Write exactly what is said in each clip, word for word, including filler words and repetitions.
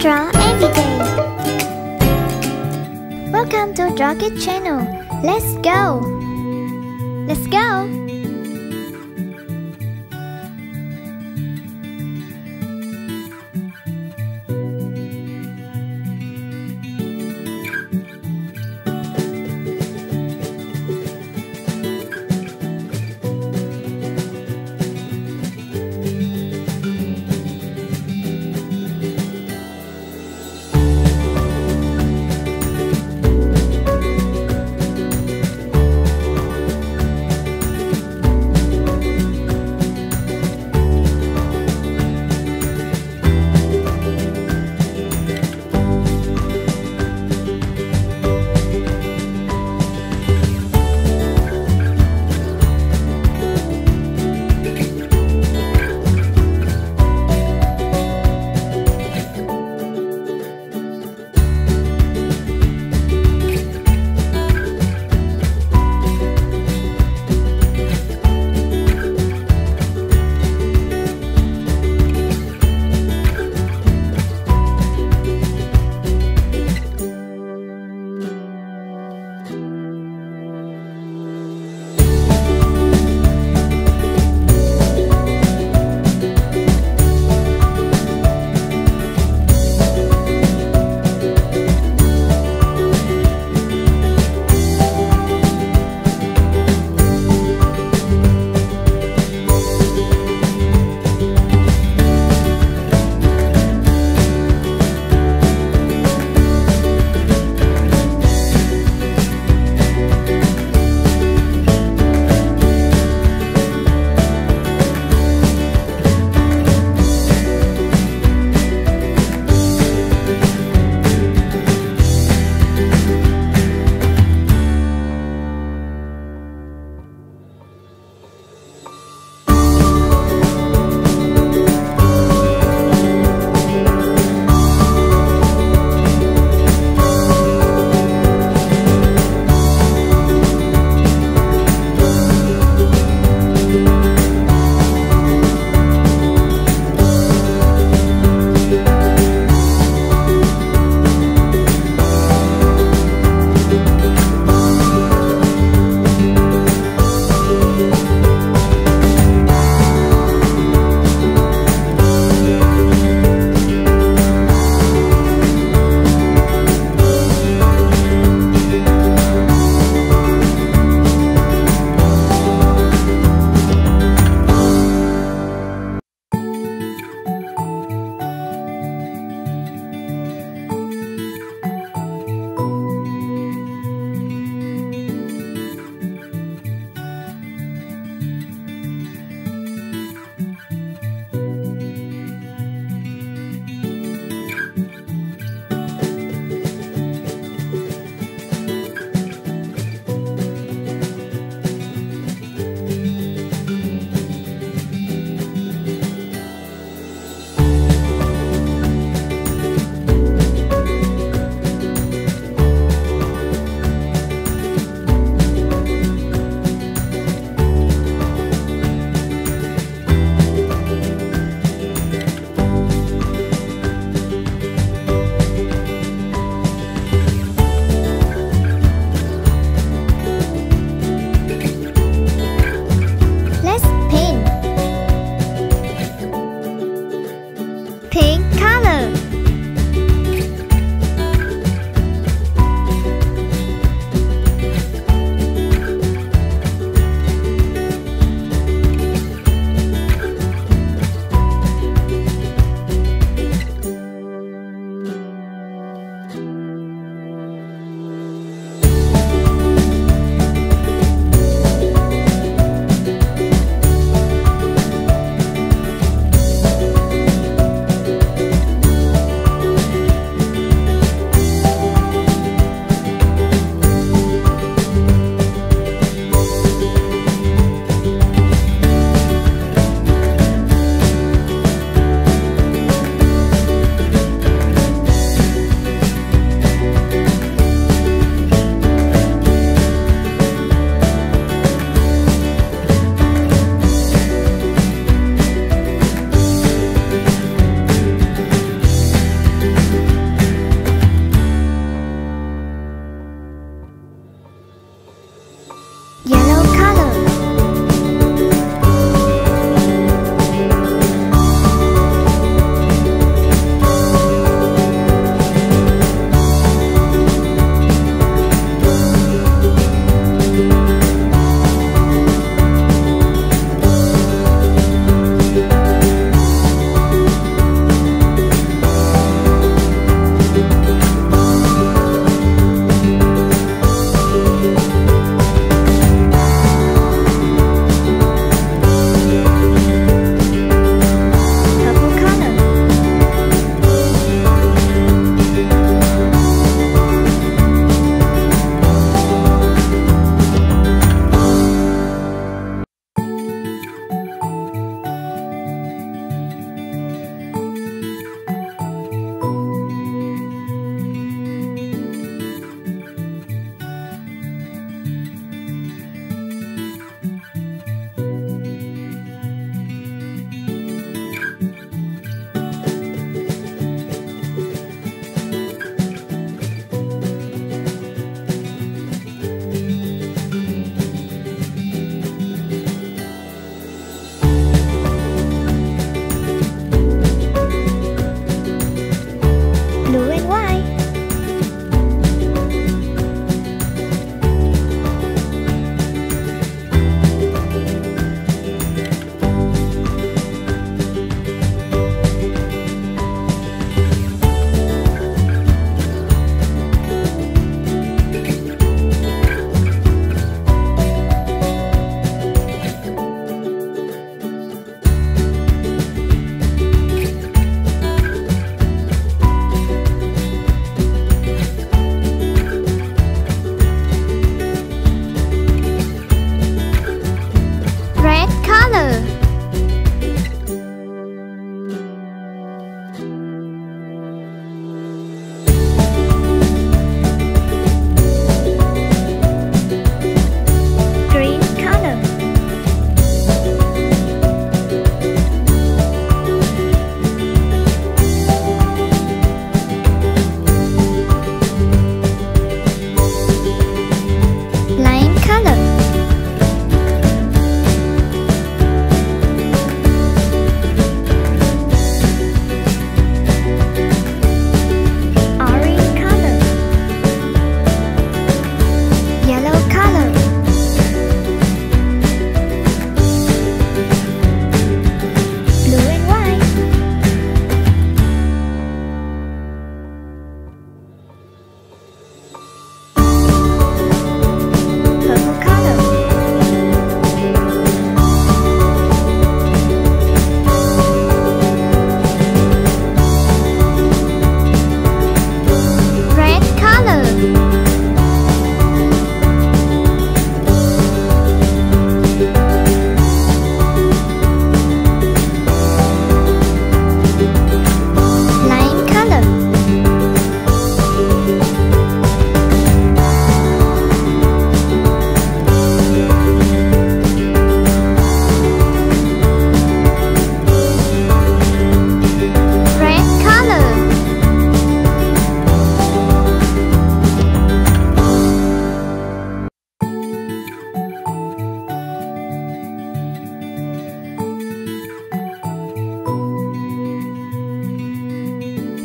Draw Every Day. Welcome to Draw Kid channel. Let's go! Let's go!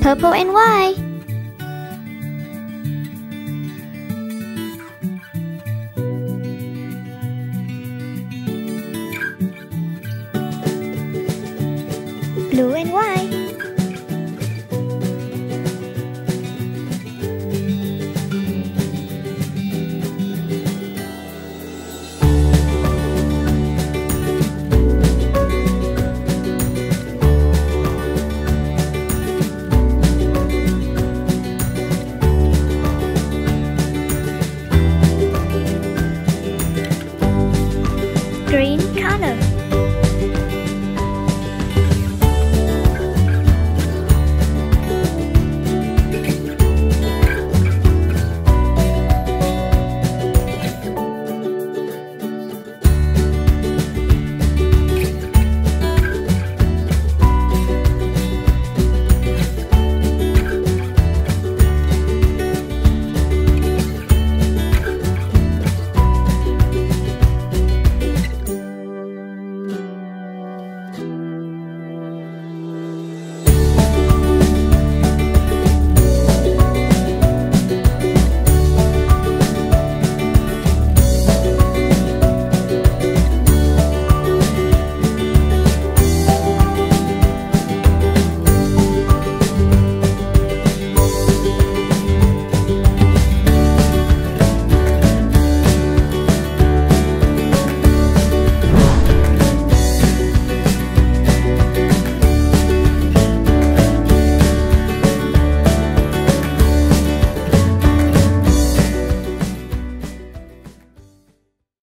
purple and white.